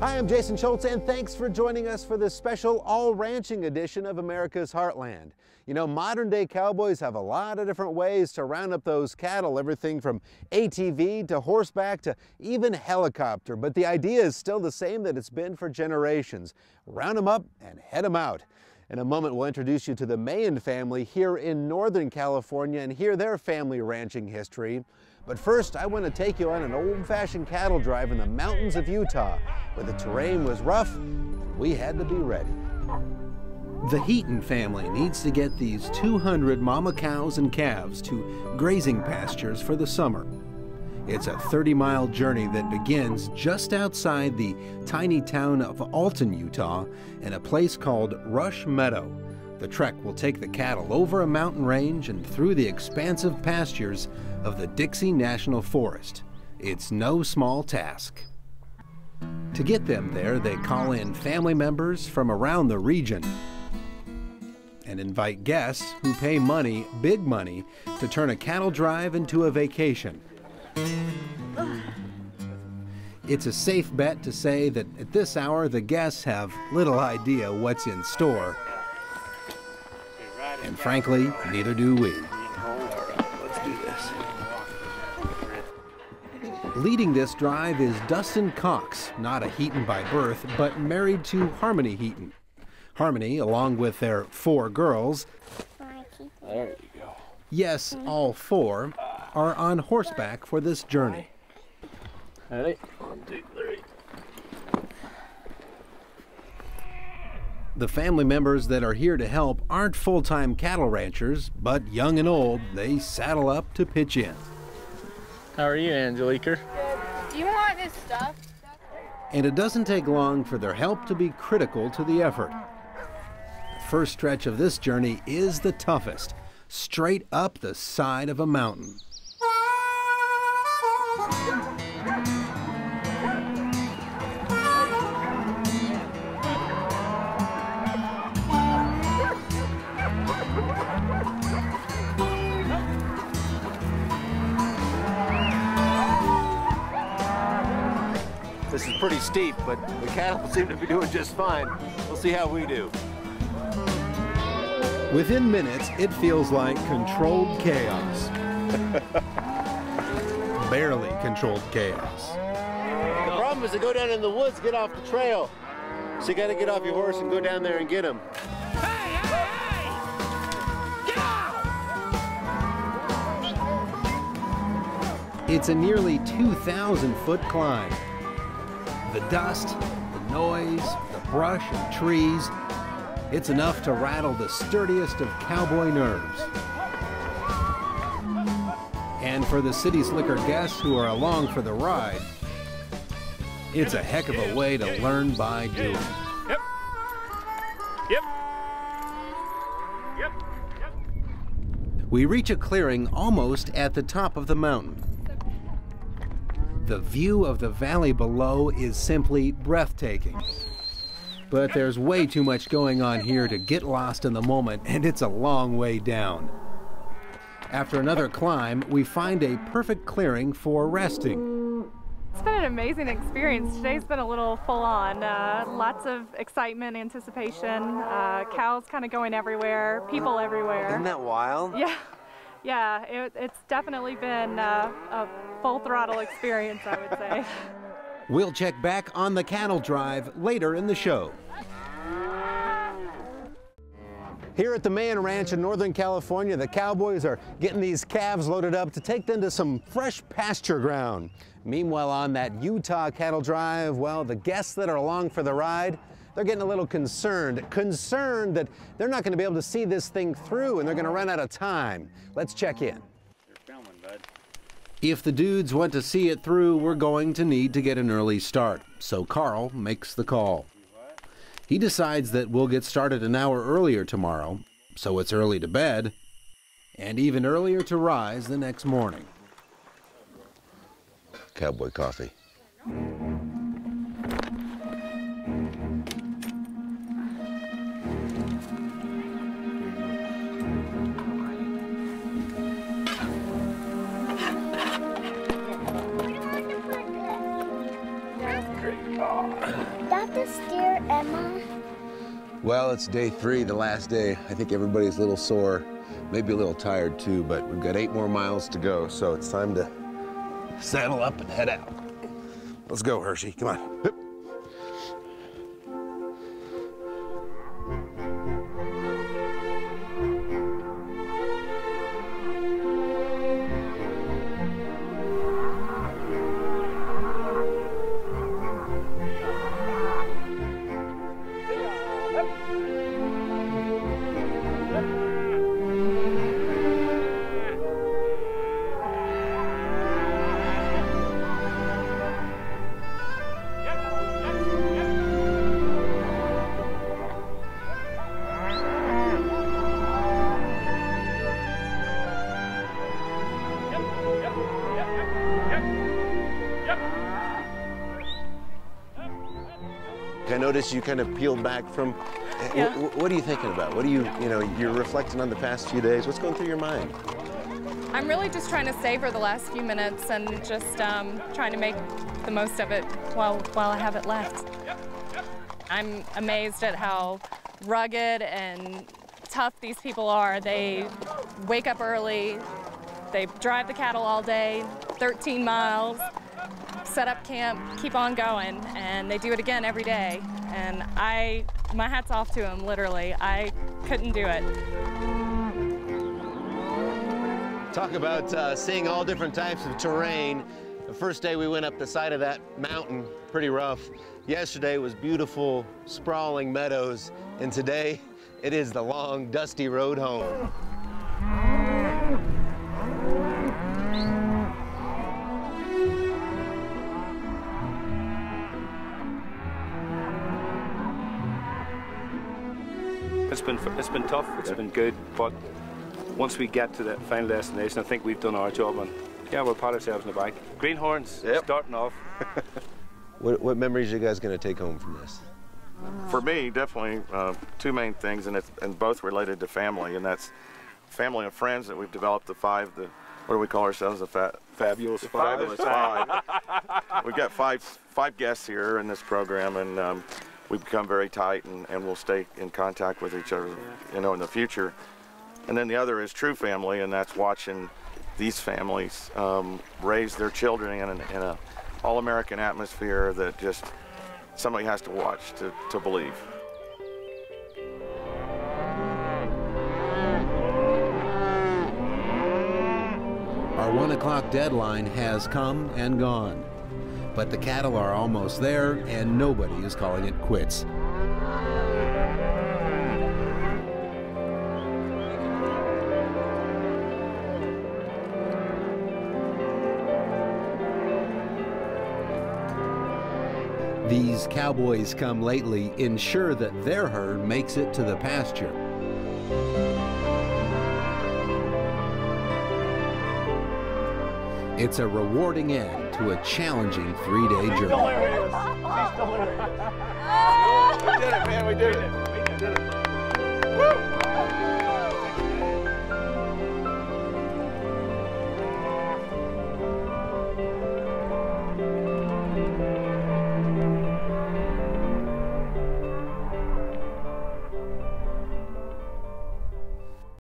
Hi, I'm Jason Shoultz, and thanks for joining us for this special all-ranching edition of America's Heartland. You know, modern-day cowboys have a lot of different ways to round up those cattle, everything from ATV to horseback to even helicopter, but the idea is still the same that it's been for generations. Round them up and head them out. In a moment, we'll introduce you to the Mayan family here in Northern California and hear their family ranching history. But first, I want to take you on an old-fashioned cattle drive in the mountains of Utah, where the terrain was rough and we had to be ready. The Heaton family needs to get these 200 mama cows and calves to grazing pastures for the summer. It's a 30-mile journey that begins just outside the tiny town of Alton, Utah, in a place called Rush Meadow. The trek will take the cattle over a mountain range and through the expansive pastures of the Dixie National Forest. It's no small task. To get them there, they call in family members from around the region and invite guests who pay money, big money, to turn a cattle drive into a vacation. It's a safe bet to say that at this hour, the guests have little idea what's in store. And frankly, neither do we. Let's do this. Leading this drive is Dustin Cox, not a Heaton by birth, but married to Harmony Heaton. Harmony, along with their 4 girls, there you go. Yes, all 4, are on horseback for this journey. All right. 1, 2, 3. The family members that are here to help aren't full-time cattle ranchers, but young and old, they saddle up to pitch in. How are you, Angelique? Good. Do you want this stuff? And it doesn't take long for their help to be critical to the effort. The first stretch of this journey is the toughest, straight up the side of a mountain. This is pretty steep, but the cattle seem to be doing just fine. We'll see how we do. Within minutes, it feels like controlled chaos. Barely controlled chaos. The problem is to go down in the woods, get off the trail. So you gotta get off your horse and go down there and get him. Hey! Get off! It's a nearly 2,000-foot climb. The dust, the noise, the brush and trees, it's enough to rattle the sturdiest of cowboy nerves. And for the city slicker guests who are along for the ride, it's a heck of a way to learn by doing. Yep. Yep. Yep. Yep. We reach a clearing almost at the top of the mountain. The view of the valley below is simply breathtaking. But there's way too much going on here to get lost in the moment, and it's a long way down. After another climb, we find a perfect clearing for resting. It's been an amazing experience. Today's been a little full-on. Lots of excitement, anticipation, cows kind of going everywhere, people everywhere. Isn't that wild? Yeah. Yeah, it's definitely been a full-throttle experience, I would say. We'll check back on the cattle drive later in the show. Here at the Mayan Ranch in Northern California, the cowboys are getting these calves loaded up to take them to some fresh pasture ground. Meanwhile, on that Utah cattle drive, well, the guests that are along for the ride, they're getting a little concerned that they're not going to be able to see this thing through and they're going to run out of time. Let's check in. You're filming, bud. If the dudes want to see it through, we're going to need to get an early start. So Carl makes the call. He decides that we'll get started an hour earlier tomorrow, so it's early to bed and even earlier to rise the next morning. Cowboy coffee. Oh. That the steer, Emma? Well, it's day three, the last day. I think everybody's a little sore, maybe a little tired too, but we've got 8 more miles to go, so it's time to saddle up and head out. Let's go, Hershey, come on. Hip. Notice you kind of peeled back from, yeah. What are you thinking about? What are you're reflecting on the past few days. What's going through your mind? I'm really just trying to savor the last few minutes and just trying to make the most of it while I have it left. I'm amazed at how rugged and tough these people are. They wake up early, they drive the cattle all day, 13 miles. Set up camp, keep on going, and they do it again every day. And my hat's off to them, literally. I couldn't do it. Talk about seeing all different types of terrain. The first day we went up the side of that mountain, pretty rough. Yesterday was beautiful, sprawling meadows, and today it is the long, dusty road home. It's been tough, it's been good, but once we get to the final destination, I think we've done our job, and yeah, we'll pat ourselves on the back. Greenhorns, yep. Starting off. What memories are you guys going to take home from this? For me, definitely 2 main things, and both related to family, and that's family and friends that we've developed, what do we call ourselves, the Fabulous Five. We've got five guests here in this program, and we've become very tight, and we'll stay in contact with each other, you know, in the future. And then the other is true family, and that's watching these families raise their children in an all-American atmosphere that just somebody has to watch to believe. Our 1 o'clock deadline has come and gone. But the cattle are almost there, and nobody is calling it quits. These cowboys come lately ensure that their herd makes it to the pasture. It's a rewarding end to a challenging 3-day journey. She's hilarious. She's hilarious. We did it, man. We did it. We did it. Woo!